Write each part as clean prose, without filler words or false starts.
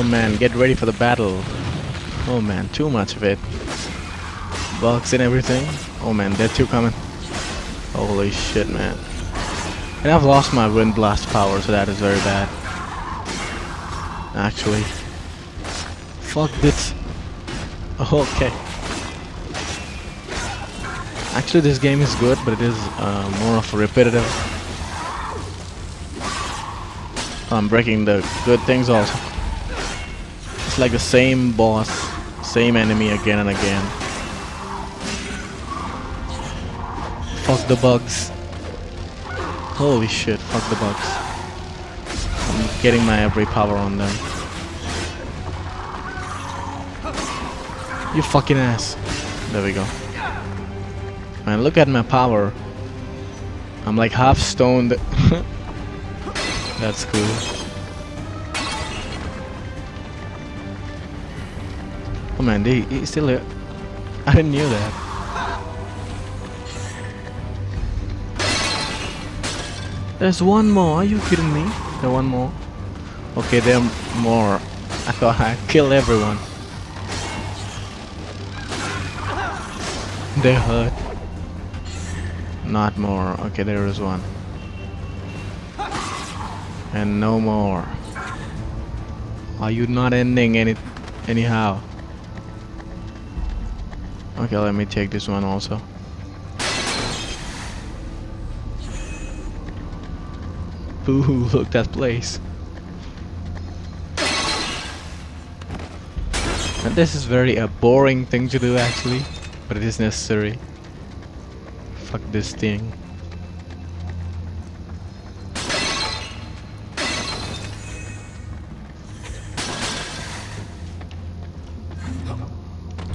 Oh man, get ready for the battle. Oh man, too much of it. Bugs and everything. Oh man, they're two coming. Holy shit, man. And I've lost my wind blast power, so that is very bad. Actually. Fuck this. Okay. Actually, this game is good, but it is more of a repetitive. I'm breaking the good things also. It's like the same boss, same enemy again and again. Fuck the bugs. Holy shit, fuck the bugs. I'm getting my every power on them. You fucking ass. There we go. Man, look at my power. I'm like half stoned. That's cool. Oh man, he's still here. I didn't know that. There's one more, are you kidding me? There's one more. Okay, there are more. I thought I killed everyone. They hurt. Not more. Okay, there is one. And no more. Are you not ending anyhow? Okay, let me take this one also. Ooh, look that place. And this is very a boring thing to do actually, but it is necessary. Fuck this thing.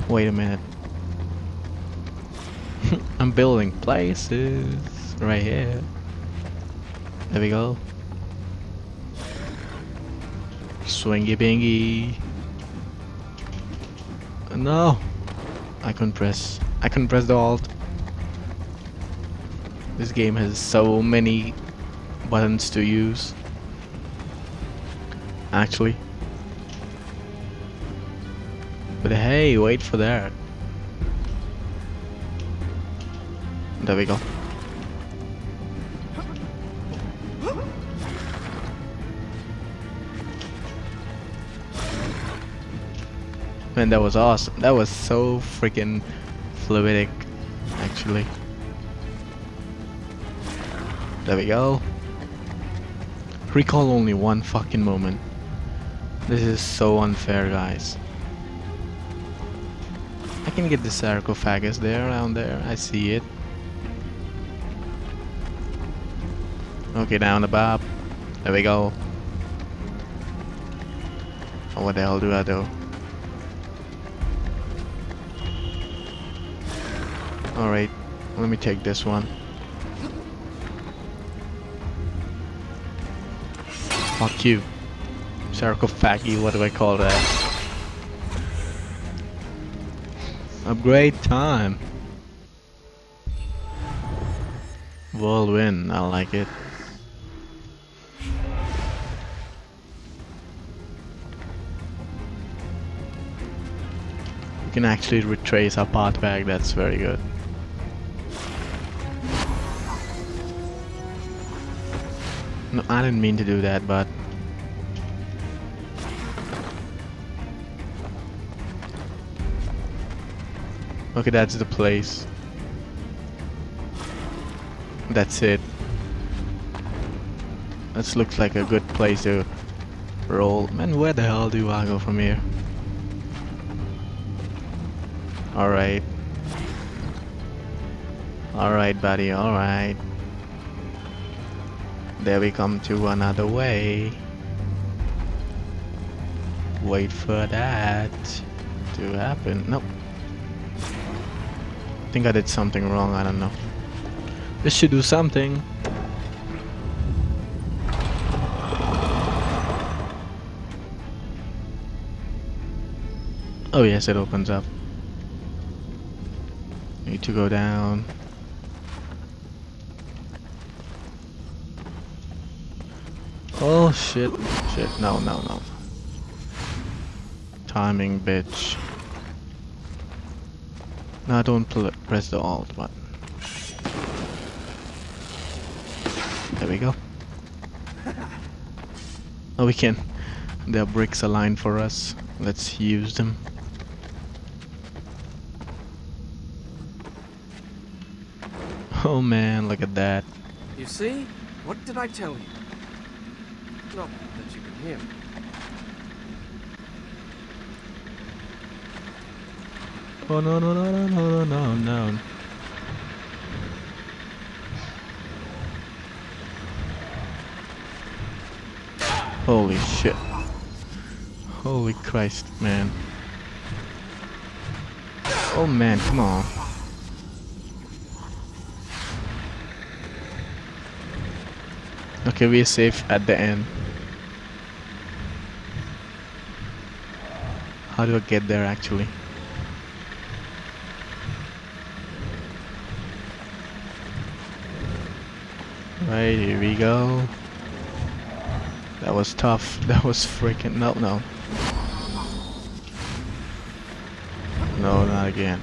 Wait a minute. I'm building places right here. There we go. Swingy bingy. No, I couldn't press. I couldn't press the alt. This game has so many buttons to use. Actually. But hey, wait for that. There we go. Man, that was awesome. That was so freaking fluidic, actually. There we go. Recall only one fucking moment. This is so unfair, guys. I can get the sarcophagus there, down there. I see it. Okay, down the bob. There we go. Oh, what the hell do I do? Alright, let me take this one. Fuck you. Sarcophagi, what do I call that? Upgrade time. Whirlwind, I like it. We can actually retrace our path back, that's very good. No, I didn't mean to do that, but... Okay, that's the place. That's it. This looks like a good place to roll. Man, where the hell do I go from here? Alright. Alright, buddy, alright. There we come to another way. Wait for that to happen. Nope. I think I did something wrong, I don't know. This should do something. Oh yes, it opens up. Need to go down. Oh shit, shit, no, no, no. timing, bitch. Now don't press the alt button. There we go. Oh, we can. There are bricks aligned for us. Let's use them. Oh man, look at that. You see? What did I tell you? Not that you can hear me. Oh no no no no no no no no. Holy shit. Holy Christ, man. Oh man, come on. Okay, we're safe at the end. How do I get there actually? Right, here we go. That was tough. That was freaking... No, no. No, not again.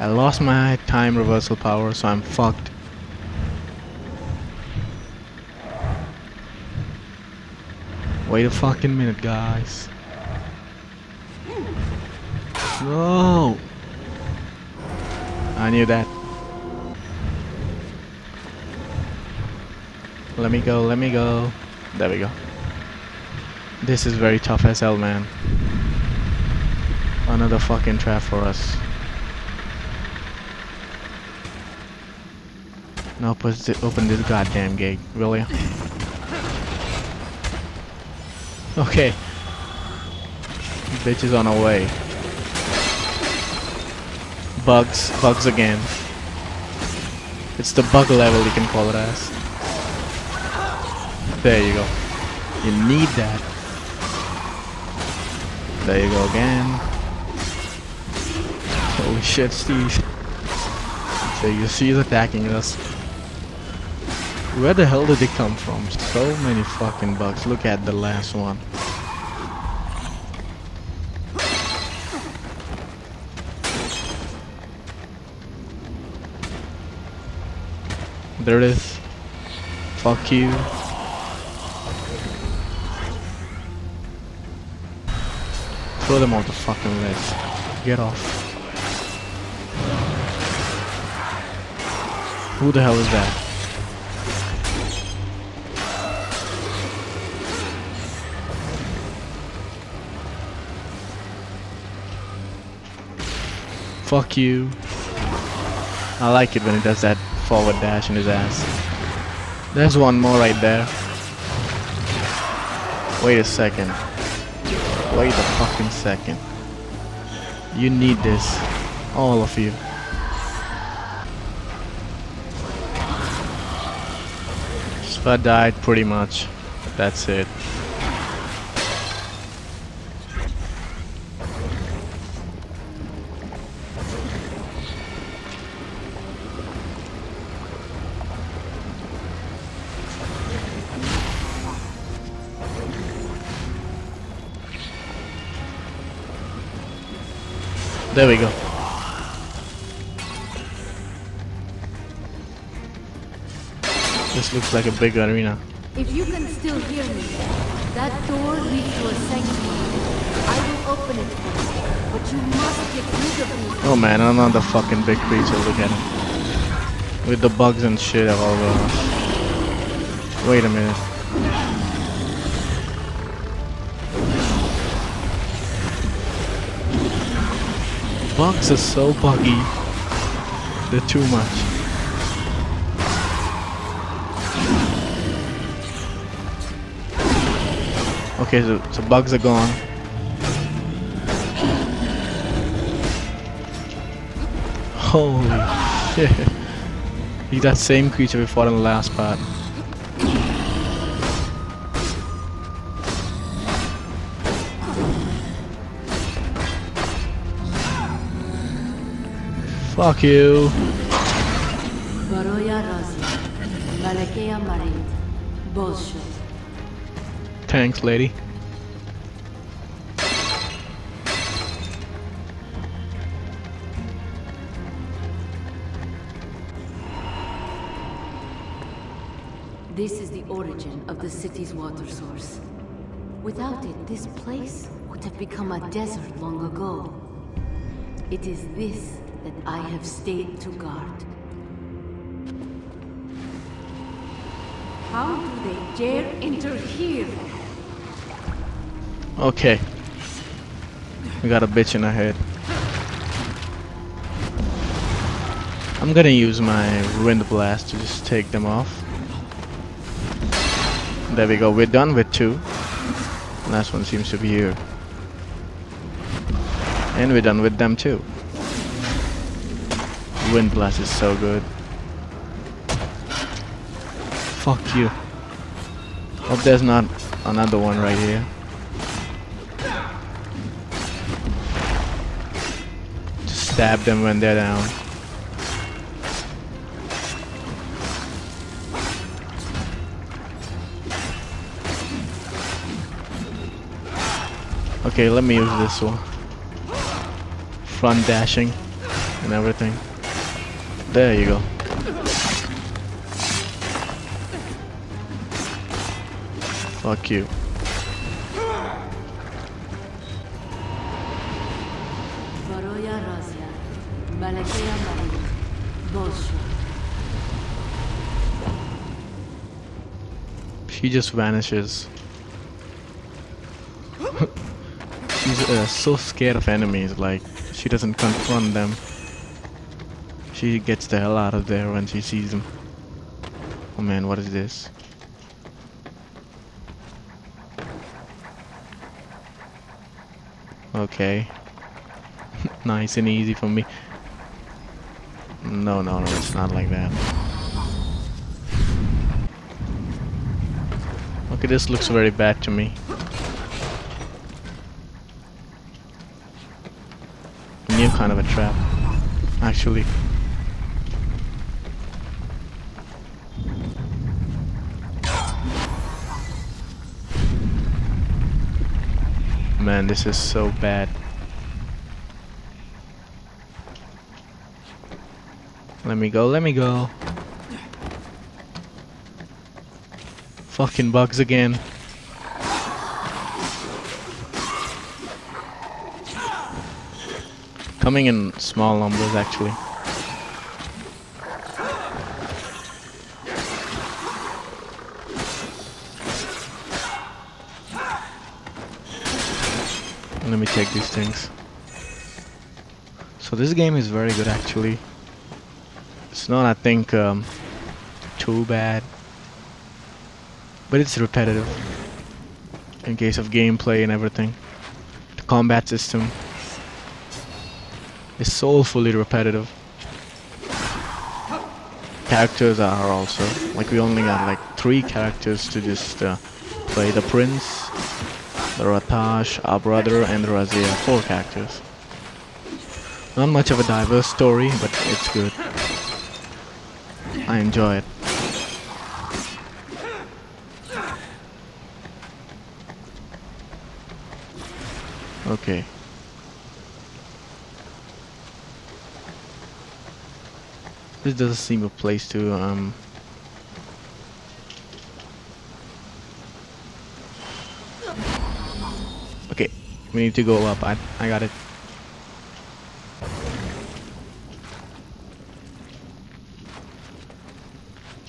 I lost my time reversal power, so I'm fucked. Wait a fucking minute, guys. No! I knew that. Let me go, let me go. There we go. This is very tough as hell, man. Another fucking trap for us. Now open this goddamn gate, will ya? Okay. Bitch is on her way. Bugs. Bugs again. It's the bug level, you can call it as. There you go. You need that. There you go again. Holy shit, Steve. So you see he's attacking us. Where the hell did they come from? So many fucking bugs. Look at the last one. There it is. Fuck you. Throw them off the fucking ledge. Get off. Who the hell is that? Fuck you. I like it when it does that forward dash in his ass. There's one more right there. Wait a second. Wait a fucking second. You need this. All of you. So I died pretty much. That's it. There we go. This looks like a big arena. If you can still hear me, that door leads to a sanctuary. I will open it for you, but you must get rid of me. Oh man, another fucking big creature. Look at him. With the bugs and shit all over us. Wait a minute. Bugs are so buggy. They're too much. Okay, so bugs are gone. Holy shit. He's that same creature we fought in the last part. Fuck you. Thanks, lady. This is the origin of the city's water source. Without it, this place would have become a desert long ago. It is this that I have stayed to guard. How do they dare enter here? Okay. We got a bitch in our head. I'm gonna use my Wind Blast to just take them off. There we go, we're done with two. Last one seems to be here. And we're done with them too. Wind Blast is so good. Fuck you. Hope there's not another one right here. Just stab them when they're down. Okay, let me use this one. Front dashing and everything. There you go. Fuck you. She just vanishes. She's so scared of enemies, like, she doesn't confront them. She gets the hell out of there when she sees them. Oh man, what is this? Okay. Nice and easy for me. No, it's not like that. Okay, this looks very bad to me. New kind of a trap, actually. Man, this is so bad. Let me go. Fucking bugs again. Coming in small numbers, actually. Let me check these things. So this game is very good, actually. It's not, I think, too bad. But it's repetitive. In case of gameplay and everything. The combat system. It's soulfully repetitive. Characters are also, like, we only got like 3 characters to just play: the Prince, the Ratash, our brother, and Razia. 4 characters. Not much of a diverse story, but it's good. I enjoy it. Okay. This doesn't seem a place to Okay, we need to go up. I got it.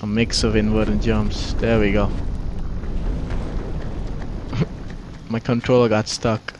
A mix of inverted jumps. There we go. My controller got stuck.